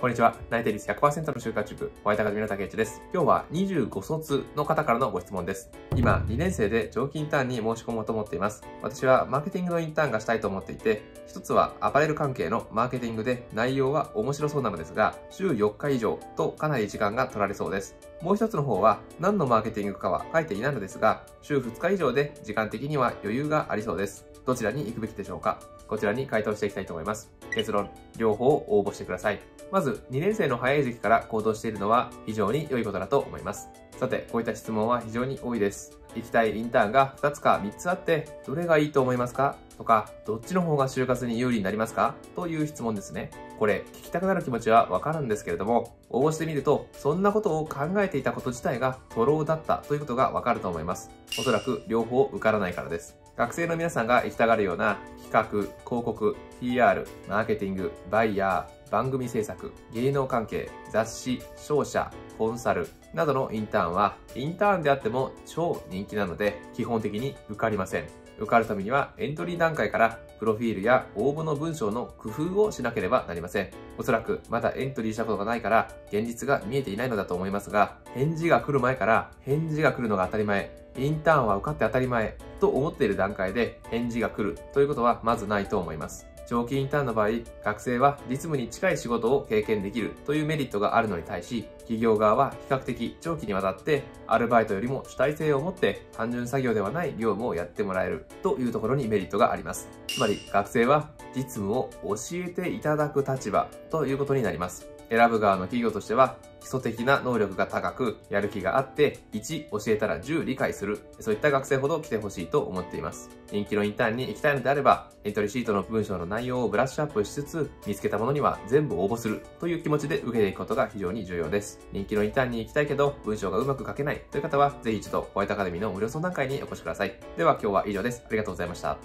こんにちは。内定率 100% の就活塾、お相手は高橋です。今日は25卒の方からのご質問です。今、2年生で長期インターンに申し込もうと思っています。私はマーケティングのインターンがしたいと思っていて、一つはアパレル関係のマーケティングで内容は面白そうなのですが、週4日以上とかなり時間が取られそうです。もう一つの方は何のマーケティングかは書いていないのですが、週2日以上で時間的には余裕がありそうです。どちらに行くべきでしょうか？こちらに回答していきたいと思います。結論、両方を応募してください。まず、2年生の早い時期から行動しているのは非常に良いことだと思います。さて、こういった質問は非常に多いです。行きたいインターンが2つか3つあって、どれがいいと思いますか？とか、どっちの方が就活に有利になりますか？という質問ですね。これ、聞きたくなる気持ちはわかるんですけれども、応募してみると、そんなことを考えていたこと自体が徒労だったということがわかると思います。おそらく両方受からないからです。学生の皆さんが行きたがるような企画、広告、PR、マーケティング、バイヤー、番組制作、芸能関係、雑誌、商社、コンサルなどのインターンは、インターンであっても超人気なので、基本的に受かりません。受かるためにはエントリー段階からプロフィールや応募の文章の工夫をしなければなりません。おそらくまだエントリーしたことがないから現実が見えていないのだと思いますが、返事が来る前から返事が来るのが当たり前、インターンは受かって当たり前と思っている段階で返事が来るということはまずないと思います。長期インターンの場合、学生は実務に近い仕事を経験できるというメリットがあるのに対し、企業側は比較的長期にわたってアルバイトよりも主体性を持って単純作業ではない業務をやってもらえるというところにメリットがあります。つまり学生は実務を教えていただく立場ということになります。選ぶ側の企業としては、基礎的な能力が高く、やる気があって、1、教えたら10理解する。そういった学生ほど来てほしいと思っています。人気のインターンに行きたいのであれば、エントリーシートの文章の内容をブラッシュアップしつつ、見つけたものには全部応募するという気持ちで受けていくことが非常に重要です。人気のインターンに行きたいけど、文章がうまく書けないという方は、ぜひ一度、ホワイトアカデミーの無料相談会にお越しください。では今日は以上です。ありがとうございました。